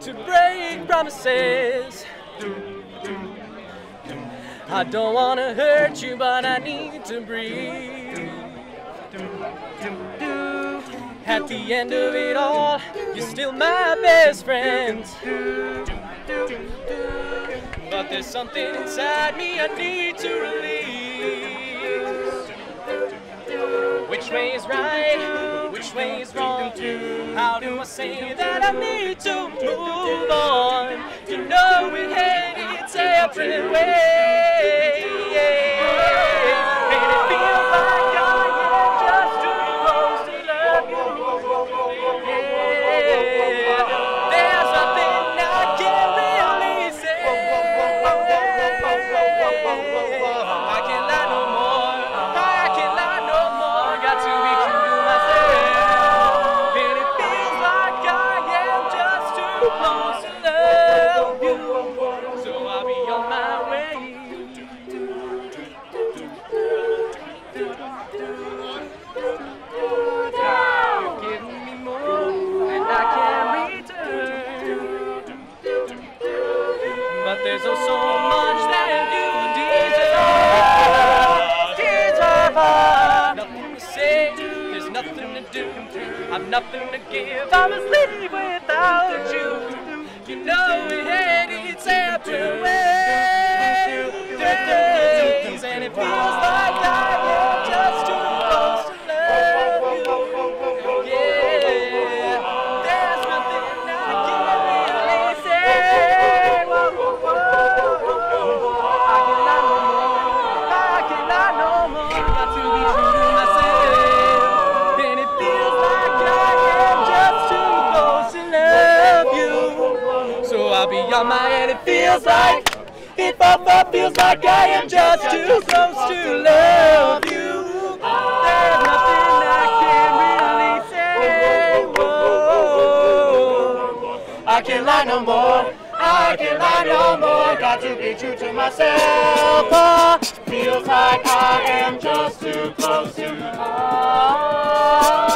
to break promises. I don't want to hurt you, but I need to breathe. At the end of it all, you're still my best friend. But there's something inside me I need to release. Which way is right? Which way is wrong? How do I say that I need to move on? You know it, hey, it's every way. And it feels like I am just too close to love you. Yeah. There's nothing I can really say. I can't lie no more. I can't lie no more. Got to be true to myself. And it feels like I am just too close to love you. So I'll be on my way. But there's oh so much that you deserve. Nothing to say, there's nothing to do. I've nothing to give, I'm asleep without you. You know it, hey, it's after ways. And it feels like I am just too close to love you. Yeah, there's nothing I can really say. On my head, it feels like, it feels like I am just too close to love you. There's nothing I can really say. Whoa. I can't lie no more. I can't lie no more. Got to be true to myself. Feels like I am just too close to love.